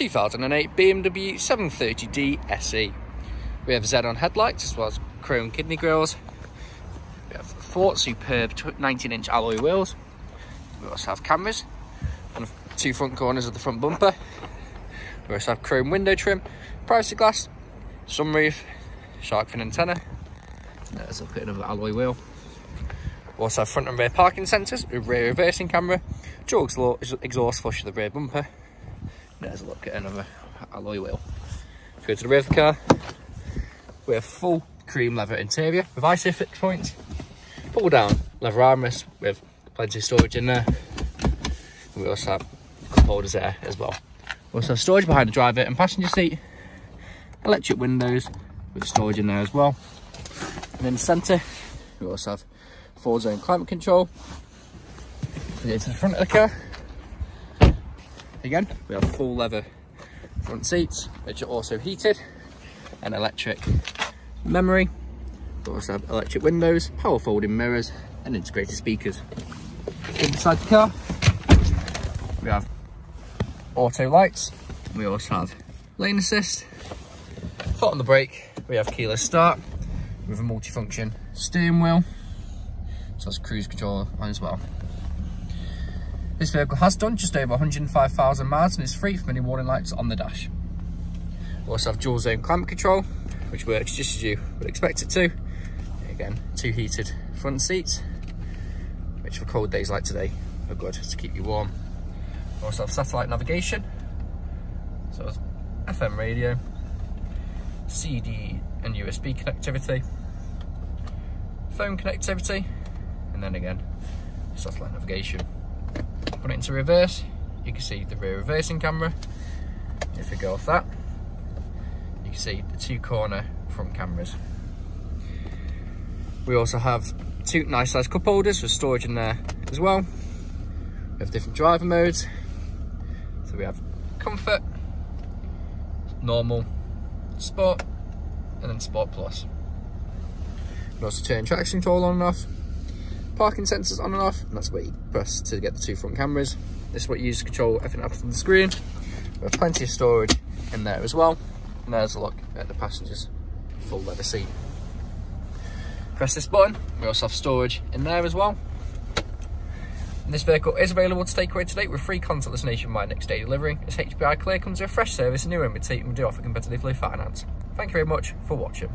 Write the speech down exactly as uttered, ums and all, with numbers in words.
two thousand eight B M W seven thirty d S E. We have Xenon headlights as well as chrome kidney grills. We have four superb nineteen inch alloy wheels. We also have cameras on the two front corners of the front bumper. We also have chrome window trim, privacy glass, sunroof, shark fin antenna. There's a bit of an alloy wheel. We also have front and rear parking sensors, a rear reversing camera, dual exhaust flush of the rear bumper. There's a look at another alloy wheel. Let's go to the rear of the car. We have full cream leather interior with isofix points, pull down leather armrest with plenty of storage in there. We also have cup holders there as well. We also have storage behind the driver and passenger seat, electric windows with storage in there as well. And in the centre, we also have four zone climate control. Here to the front of the car. Again, we have full leather front seats, which are also heated, and electric memory. We also have electric windows, power folding mirrors, and integrated speakers. Inside the car, we have auto lights. We also have lane assist, foot on the brake. We have keyless start with a multifunction steering wheel. So that's cruise control on as well. This vehicle has done just over one hundred and five thousand miles and is free from any warning lights on the dash. We also have dual zone climate control, which works just as you would expect it to. Again, two heated front seats, which for cold days like today are good to keep you warm. We also have satellite navigation, so it's F M radio, C D and U S B connectivity, phone connectivity, and then again, satellite navigation. Put it into reverse, you can see the rear reversing camera. If we go off that, you can see the two corner front cameras. We also have two nice sized cup holders with storage in there as well. We have different driver modes. So we have comfort, normal, sport, and then sport plus. You can also turn traction control on and off, parking sensors on and off, and that's what you press to get the two front cameras. This is what you use to control everything up on the screen. We have plenty of storage in there as well, and there's a look at the passenger's full leather seat. Press this button. We also have storage in there as well. And this vehicle is available to take away today with free contactless nationwide next day delivery. As H B I Clear comes with a fresh service and new M B T, and we do offer competitively finance. Thank you very much for watching.